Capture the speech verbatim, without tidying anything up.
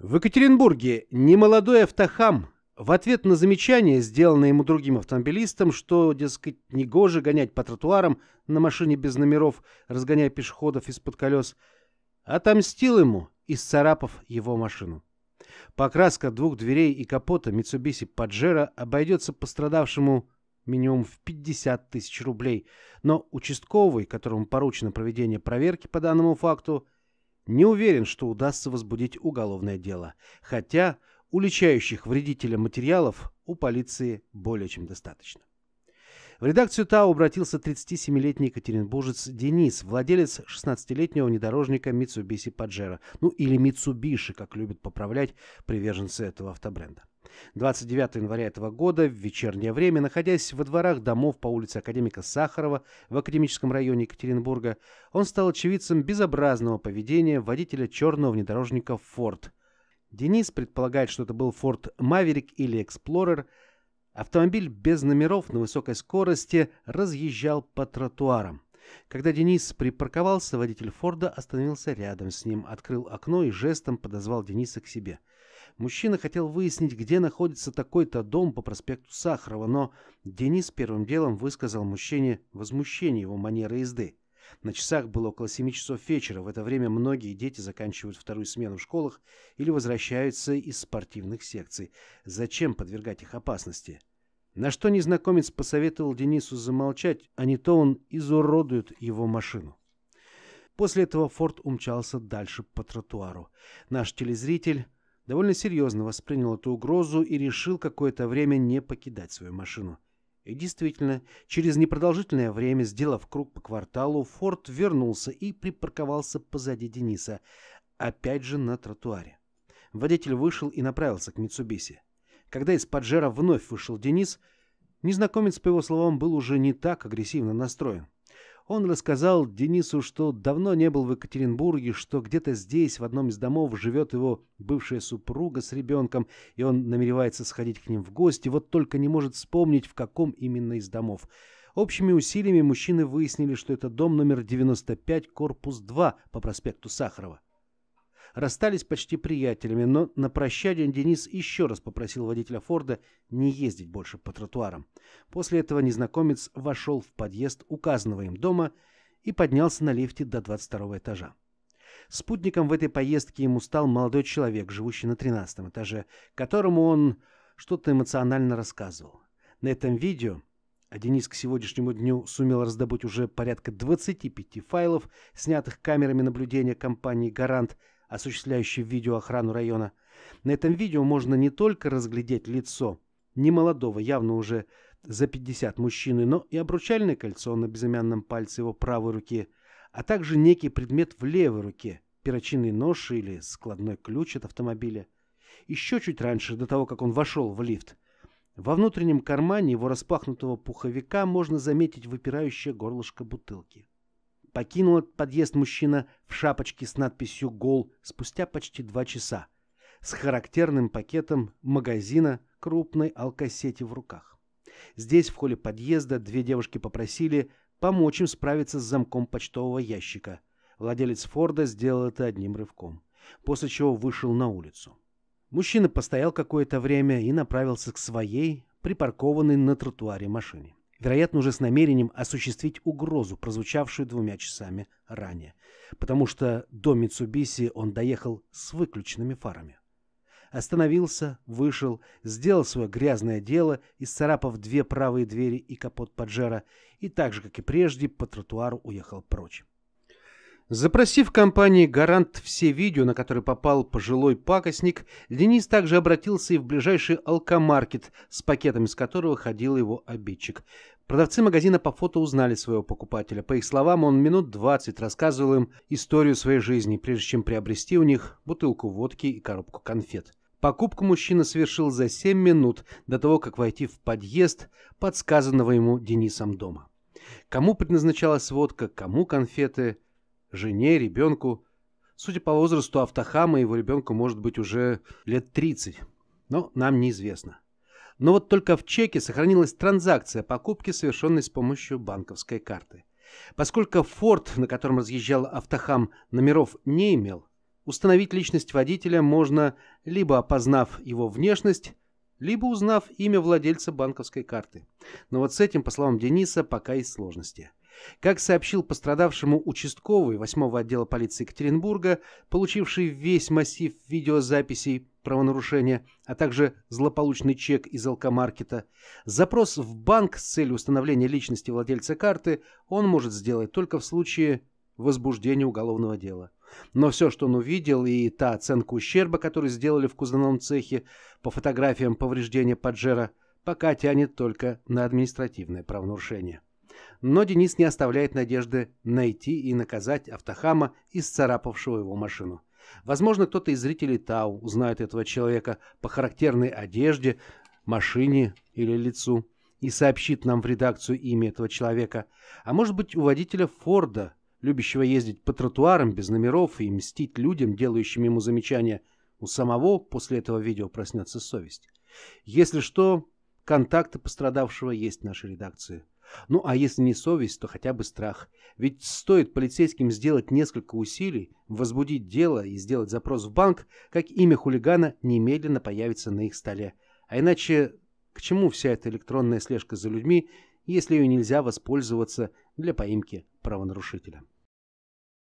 В Екатеринбурге немолодой автохам в ответ на замечание, сделанное ему другим автомобилистом, что, дескать, негоже гонять по тротуарам на машине без номеров, разгоняя пешеходов из-под колес, отомстил ему, исцарапав его машину. Покраска двух дверей и капота Mitsubishi Pajero обойдется пострадавшему минимум в пятьдесят тысяч рублей, но участковый, которому поручено проведение проверки по данному факту, не уверен, что удастся возбудить уголовное дело, хотя уличающих вредителя материалов у полиции более чем достаточно. В редакцию ТАУ обратился тридцатисемилетний екатеринбуржец Денис, владелец шестнадцатилетнего внедорожника Mitsubishi Pajero, ну или Mitsubishi, как любят поправлять приверженцы этого автобренда. двадцать девятого января этого года в вечернее время, находясь во дворах домов по улице Академика Сахарова в Академическом районе Екатеринбурга, он стал очевидцем безобразного поведения водителя черного внедорожника Ford. Денис предполагает, что это был Ford Maverick или Explorer. Автомобиль без номеров на высокой скорости разъезжал по тротуарам. Когда Денис припарковался, водитель Форда остановился рядом с ним, открыл окно и жестом подозвал Дениса к себе. Мужчина хотел выяснить, где находится такой-то дом по проспекту Сахарова, но Денис первым делом высказал мужчине возмущение его манерой езды. На часах было около семи часов вечера. В это время многие дети заканчивают вторую смену в школах или возвращаются из спортивных секций. Зачем подвергать их опасности? На что незнакомец посоветовал Денису замолчать, а не то он изуродует его машину. После этого Форд умчался дальше по тротуару. Наш телезритель довольно серьезно воспринял эту угрозу и решил какое-то время не покидать свою машину. И действительно, через непродолжительное время, сделав круг по кварталу, Форд вернулся и припарковался позади Дениса, опять же на тротуаре. Водитель вышел и направился к Митсубиси. Когда из Паджеро вновь вышел Денис, незнакомец, по его словам, был уже не так агрессивно настроен. Он рассказал Денису, что давно не был в Екатеринбурге, что где-то здесь, в одном из домов, живет его бывшая супруга с ребенком, и он намеревается сходить к ним в гости, вот только не может вспомнить, в каком именно из домов. Общими усилиями мужчины выяснили, что это дом номер девяносто пять, корпус два по проспекту Сахарова. Расстались почти приятелями, но на прощание Денис еще раз попросил водителя Форда не ездить больше по тротуарам. После этого незнакомец вошел в подъезд указанного им дома и поднялся на лифте до двадцать второго этажа. Спутником в этой поездке ему стал молодой человек, живущий на тринадцатом этаже, которому он что-то эмоционально рассказывал. На этом видео, а Денис к сегодняшнему дню сумел раздобыть уже порядка двадцати пяти файлов, снятых камерами наблюдения компании «Гарант», осуществляющий видеоохрану района. На этом видео можно не только разглядеть лицо немолодого, явно уже за пятьдесят мужчины, но и обручальное кольцо на безымянном пальце его правой руки, а также некий предмет в левой руке, перочинный нож или складной ключ от автомобиля. Еще чуть раньше, до того, как он вошел в лифт, во внутреннем кармане его распахнутого пуховика можно заметить выпирающее горлышко бутылки. Покинул подъезд мужчина в шапочке с надписью «Гол» спустя почти два часа, с характерным пакетом магазина крупной алкосети в руках. Здесь, в холле подъезда, две девушки попросили помочь им справиться с замком почтового ящика. Владелец Форда сделал это одним рывком, после чего вышел на улицу. Мужчина постоял какое-то время и направился к своей, припаркованной на тротуаре машине. Вероятно, уже с намерением осуществить угрозу, прозвучавшую двумя часами ранее, потому что до Митсубиси он доехал с выключенными фарами. Остановился, вышел, сделал свое грязное дело, исцарапав две правые двери и капот Паджеро, и так же, как и прежде, по тротуару уехал прочь. Запросив компании «Гарант» все видео, на которые попал пожилой пакостник, Денис также обратился и в ближайший алкомаркет, с пакетом из которого ходил его обидчик. Продавцы магазина по фото узнали своего покупателя. По их словам, он минут двадцать рассказывал им историю своей жизни, прежде чем приобрести у них бутылку водки и коробку конфет. Покупку мужчина совершил за семь минут до того, как войти в подъезд подсказанного ему Денисом дома. Кому предназначалась водка, кому конфеты – жене, ребенку. Судя по возрасту автохама, его ребенку может быть уже лет тридцать, но нам неизвестно. Но вот только в чеке сохранилась транзакция покупки, совершенной с помощью банковской карты. Поскольку Ford, на котором разъезжал автохам, номеров не имел, Установить личность водителя можно, либо опознав его внешность, либо узнав имя владельца банковской карты. Но вот с этим, по словам Дениса, пока есть сложности. Как сообщил пострадавшему участковый восьмого отдела полиции Екатеринбурга, получивший весь массив видеозаписей правонарушения, а также злополучный чек из алкомаркета, запрос в банк с целью установления личности владельца карты он может сделать только в случае возбуждения уголовного дела. Но все, что он увидел, и та оценка ущерба, которую сделали в кузовном цехе по фотографиям повреждения Паджеро, пока тянет только на административное правонарушение. Но Денис не оставляет надежды найти и наказать автохама, исцарапавшего его машину. Возможно, кто-то из зрителей ТАУ узнает этого человека по характерной одежде, машине или лицу и сообщит нам в редакцию имя этого человека. А может быть, у водителя Форда, любящего ездить по тротуарам без номеров и мстить людям, делающим ему замечания, у самого после этого видео проснется совесть. Если что, контакты пострадавшего есть в нашей редакции. Ну а если не совесть, то хотя бы страх. Ведь стоит полицейским сделать несколько усилий, возбудить дело и сделать запрос в банк, как имя хулигана немедленно появится на их столе. А иначе к чему вся эта электронная слежка за людьми, если ее нельзя воспользоваться для поимки правонарушителя?